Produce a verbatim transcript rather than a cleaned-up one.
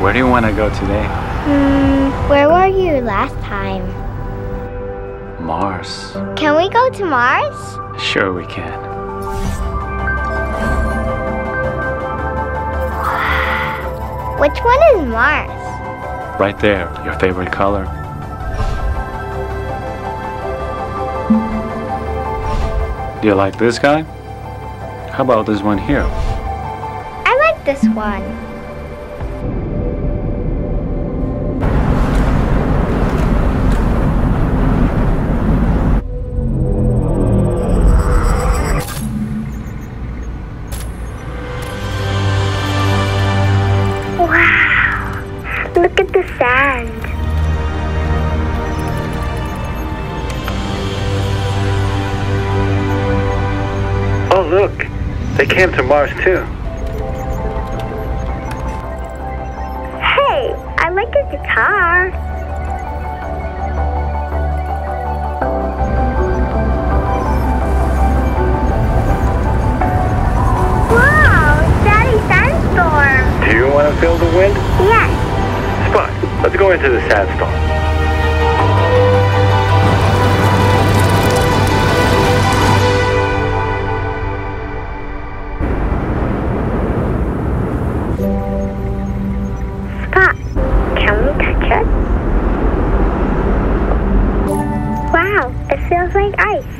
Where do you want to go today? Mm, where were you last time? Mars. Can we go to Mars? Sure we can. Which one is Mars? Right there, your favorite color. Do you like this guy? How about this one here? I like this one. Wow! Look at the sand. Oh, look! They came to Mars, too. Hey, I like your guitar. Wow, Daddy, sandstorm. Do you want to feel the wind? Yes. Spot, let's go into the sandstorm. It feels like ice.